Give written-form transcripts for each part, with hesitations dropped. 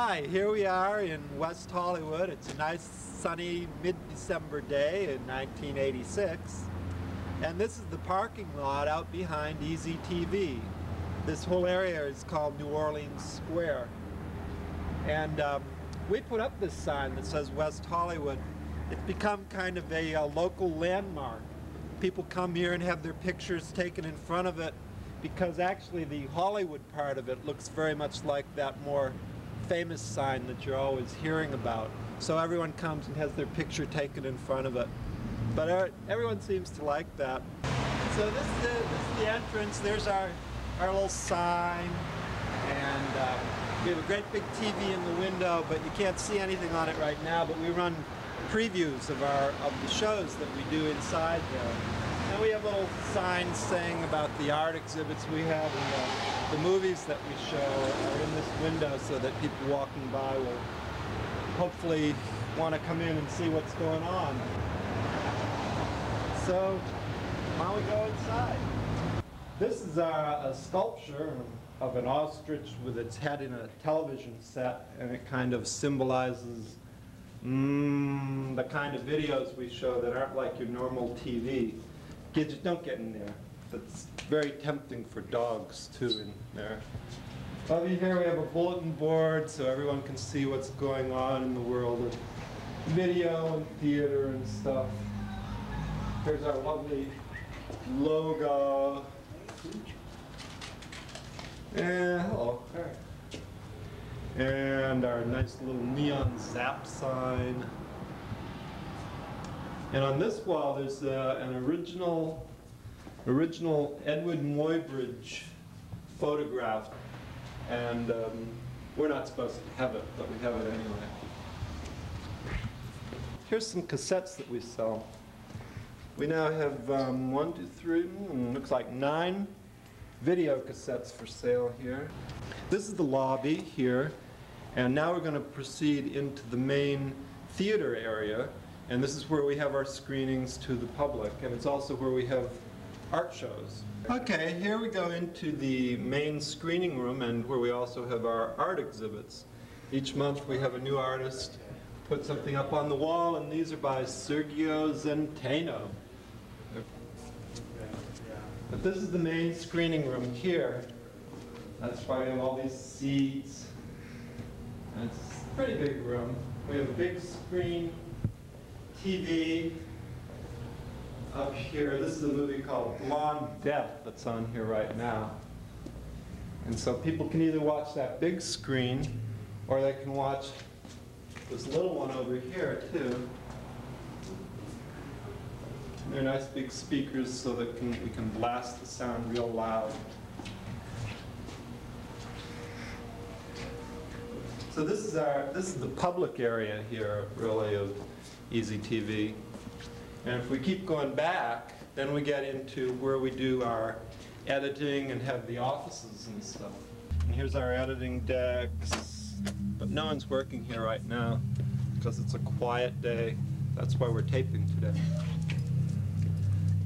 Hi, here we are in West Hollywood. It's a nice sunny mid-December day in 1986. And this is the parking lot out behind EZTV. This whole area is called New Orleans Square. And we put up this sign that says West Hollywood. It's become kind of a local landmark. People come here and have their pictures taken in front of it because actually the Hollywood part of it looks very much like that more famous sign that you're always hearing about. So everyone comes and has their picture taken in front of it. But everyone seems to like that. So this is the entrance. There's our little sign. And we have a great big TV in the window, but you can't see anything on it right now. But we run previews of the shows that we do inside there. And we have little signs saying about the art exhibits we have and the movies that we show are in this window so that people walking by will hopefully want to come in and see what's going on. So why don't we go inside? This is a sculpture of an ostrich with its head in a television set, and it kind of symbolizes the kind of videos we show that aren't like your normal TV. Gidget, don't get in there. That's very tempting for dogs, too, in there. Over here we have a bulletin board so everyone can see what's going on in the world of video and theater and stuff. Here's our lovely logo. And hello. All right. And our nice little neon zap sign. And on this wall, there's an original Edward Muybridge photograph. And we're not supposed to have it, but we have it anyway. Here's some cassettes that we sell. We now have one, two, three, looks like 9 video cassettes for sale here. This is the lobby here. And now we're going to proceed into the main theater area. And this is where we have our screenings to the public, and it's also where we have art shows. Okay, here we go into the main screening room and where we also have our art exhibits. Each month we have a new artist put something up on the wall, and these are by Sergio Zenteno. But this is the main screening room here. That's why we have all these seats. And it's a pretty big room. We have a big screen. TV up here. This is a movie called Blonde Death that's on here right now. And so people can either watch that big screen or they can watch this little one over here too. And they're nice big speakers so that we can blast the sound real loud. So this is the public area here really of EZTV. And if we keep going back, then we get into where we do our editing and have the offices and stuff. And here's our editing decks, but no one's working here right now because it's a quiet day. That's why we're taping today.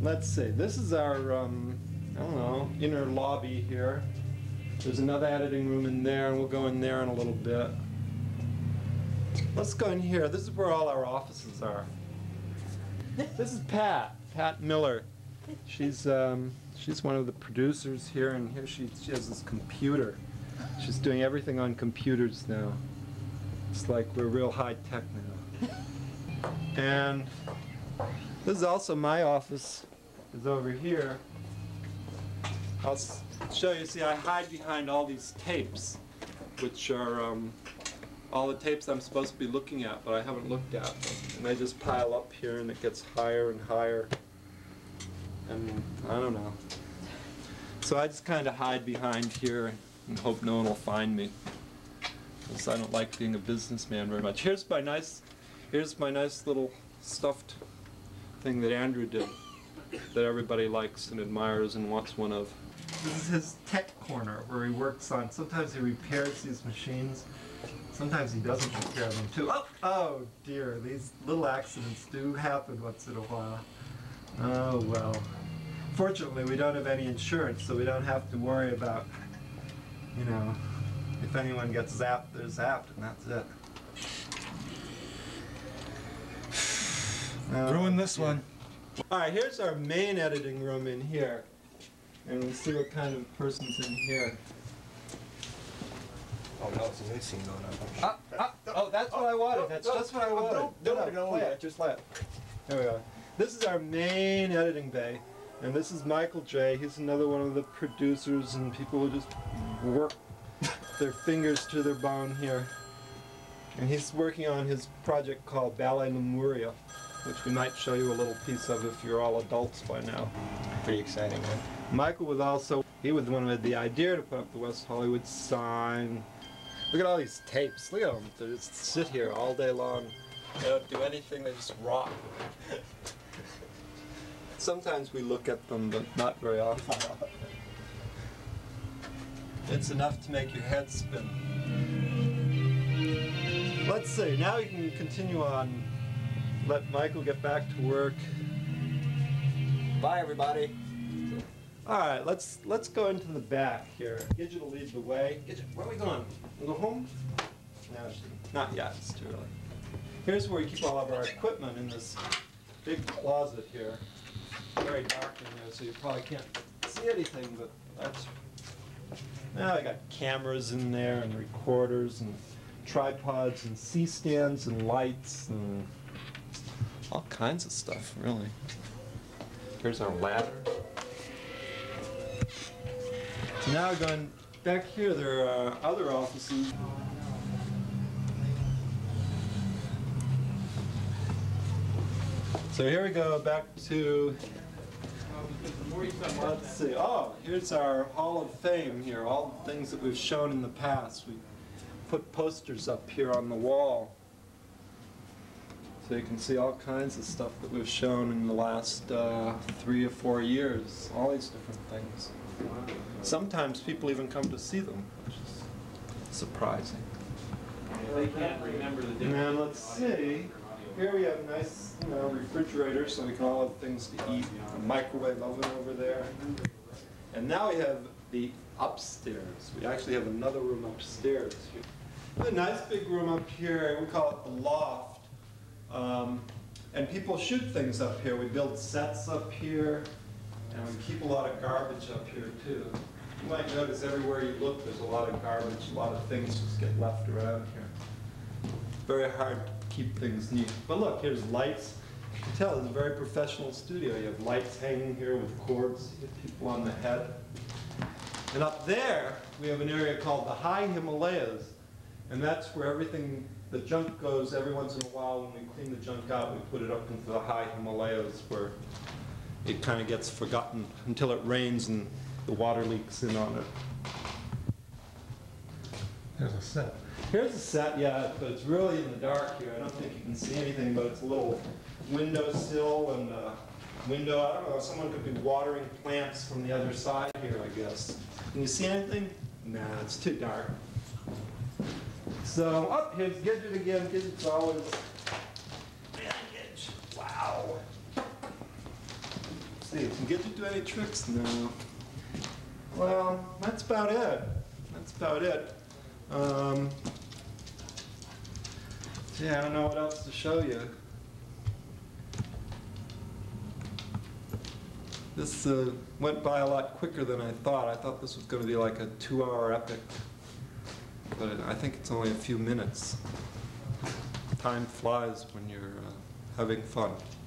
Let's see, this is our, I don't know, inner lobby here. There's another editing room in there, and we'll go in there in a little bit. Let's go in here. This is where all our offices are. This is Pat Miller. She's one of the producers here, and here she has this computer. She's doing everything on computers now. It's like we're real high-tech now. And this is also my office. It's over here. I'll show you. See, I hide behind all these tapes, which are all the tapes I'm supposed to be looking at, but I haven't looked at them. And they just pile up here, and it gets higher and higher. And I don't know. So I just kind of hide behind here and hope no one will find me. Because I don't like being a businessman very much. Here's my nice little stuffed thing that Andrew did that everybody likes and admires and wants one of. This is his tech corner where he works on. Sometimes he repairs these machines. Sometimes he doesn't take care of them too. Oh dear, these little accidents do happen once in a while. Oh well. Fortunately, we don't have any insurance, so we don't have to worry about, If anyone gets zapped, they're zapped, and that's it. Ruin this one. All right, here's our main editing room in here. And we'll see what kind of person's in here. Oh, no, it's a new scene going on. Oh, that's what I wanted. That's just what I wanted. Don't play it. Just play it. There we go. This is our main editing bay. And this is Michael J. He's another one of the producers and people who just work their fingers to their bone here. And he's working on his project called Ballet Memoria, which we might show you a little piece of if you're all adults by now. Pretty exciting, huh? Michael was also, he was the one who had the idea to put up the West Hollywood sign. Look at all these tapes. Look at them. They just sit here all day long. They don't do anything, they just rot. Sometimes we look at them, but not very often. It's enough to make your head spin. Let's see, now you can continue on. Let Michael get back to work. Bye, everybody. All right, let's go into the back here. Gidget will lead the way. Gidget, where are we going? We'll go home? No, not yet. It's too early. Here's where we keep all of our equipment in this big closet here. It's very dark in here, so you probably can't see anything. But that's now I got cameras in there and recorders and tripods and C-stands and lights and all kinds of stuff, really. Here's our ladder. So now going back here, there are other offices. So here we go back to, let's see, oh, here's our Hall of Fame here, all the things that we've shown in the past. We put posters up here on the wall. So you can see all kinds of stuff that we've shown in the last 3 or 4 years, all these different things. Sometimes people even come to see them, which is surprising. They can't remember the difference. And let's see, here we have a nice refrigerator so we can all have things to eat, a microwave oven over there. And now we have the upstairs. We actually have another room upstairs. A nice big room up here, we call it the loft. And people shoot things up here. We build sets up here, and we keep a lot of garbage up here, too. You might notice everywhere you look, there's a lot of garbage, a lot of things just get left around here. Very hard to keep things neat. But look, here's lights. You can tell it's a very professional studio. You have lights hanging here with cords to hit people on the head. And up there, we have an area called the High Himalayas, and that's where everything the junk goes. Every once in a while, when we clean the junk out, we put it up into the high Himalayas where it kind of gets forgotten until it rains and the water leaks in on it. There's a set. Here's a set, yeah, but it's really in the dark here. I don't think you can see anything, but it's a little windowsill and a window. I don't know, someone could be watering plants from the other side here, I guess. Can you see anything? Nah, it's too dark. So, up here's Gidget again. Gidget's always... Man, Gidget. Wow. Let's see, can Gidget do any tricks? No. Well, that's about it. That's about it. Yeah, I don't know what else to show you. This went by a lot quicker than I thought. I thought this was going to be like a 2-hour epic. But I think it's only a few minutes. Time flies when you're having fun.